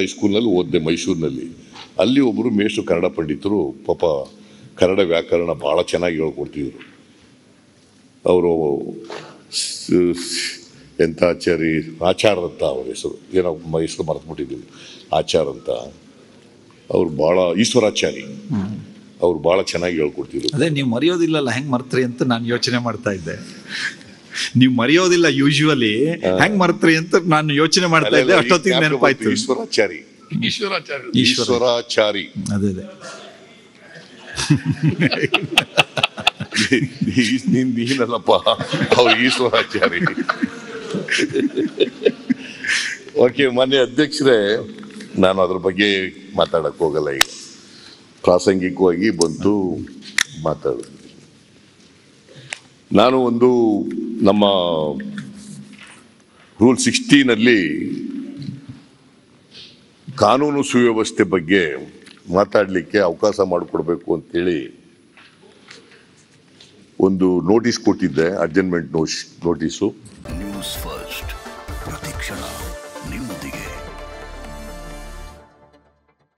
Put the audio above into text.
ಹೈಸ್ಕೂಲ್ನಲ್ಲಿ ಓದಿದೆ ಮೈಸೂರಿನಲ್ಲಿ. ಅಲ್ಲಿ ಒಬ್ಬರು ಮೇಷ್ಟ್ರು ಕನ್ನಡ ಪಂಡಿತರು, ಪಾಪ ಕನ್ನಡ ವ್ಯಾಕರಣ ಭಾಳ ಚೆನ್ನಾಗಿ ಹೇಳ್ಕೊಡ್ತಿದ್ರು. ಅವರು ಎಂಥ ಆಚಾರ ಅಂತ ಅವ್ರ ಹೆಸರು, ಏನೋ ಹೆಸರು ಮರೆತುಬಿಟ್ಟಿದ್ದಿಲ್ಲ, ಆಚಾರ ಅಂತ. ಅವ್ರು ಭಾಳ, ಈಶ್ವರಾಚಾರಿ, ಅವ್ರು ಭಾಳ ಚೆನ್ನಾಗಿ ಹೇಳ್ಕೊಡ್ತಿದ್ರು. ಅದೇ ನೀವು ಮರೆಯೋದಿಲ್ಲಲ್ಲ, ಹೆಂಗೆ ಮರ್ತ್ರಿ ಅಂತ ನಾನು ಯೋಚನೆ ಮಾಡ್ತಾ ಇದ್ದೆ. ನೀವು ಮರೆಯೋದಿಲ್ಲ ಯೂಶುವಲಿ, ಹೆಂಗೆ ಮರ್ತ್ರಿ ಅಂತ ನಾನು ಯೋಚನೆ ಮಾಡ್ತಾ ಇದ್ದೆ, ಅಷ್ಟೊತ್ತಿಗೆ ನೆನಪಾಯ್ತು. ಈಶ್ವರಾಚಾರಿ ಈಶ್ವರಾಚಾರಿ ಈಶ್ವರಾಚಾರಿ ಅದೇ ಅದೇ ನೀನಲ್ಲಪ್ಪ, ಅವ್ರು ಈಶ್ವರಾಚಾರಿ. ಓಕೆ, ಮಾನ್ಯ ಅಧ್ಯಕ್ಷರೇ, ನಾನು ಅದ್ರ ಬಗ್ಗೆ ಮಾತಾಡಕ್ಕೆ ಹೋಗಲ್ಲ. ಈಗ ಪ್ರಾಸಂಗಿಕವಾಗಿ ಬಂತು ಮಾತಾಡೋದು. ನಾನು ಒಂದು ನಮ್ಮ ರೂಲ್ 16ನಲ್ಲಿ ಕಾನೂನು ಸುವ್ಯವಸ್ಥೆ ಬಗ್ಗೆ ಮಾತಾಡಲಿಕ್ಕೆ ಅವಕಾಶ ಮಾಡಿಕೊಡ್ಬೇಕು ಅಂತೇಳಿ ಒಂದು ನೋಟಿಸ್ ಕೊಟ್ಟಿದ್ದೆ, ಅಡ್ಜರ್ನ್ಮೆಂಟ್ ನೋಟಿಸು. ನ್ಯೂಸ್ ಫಸ್ಟ್ ಪ್ರತಿಕ್ಷಣ ನ್ಯೂಸ್.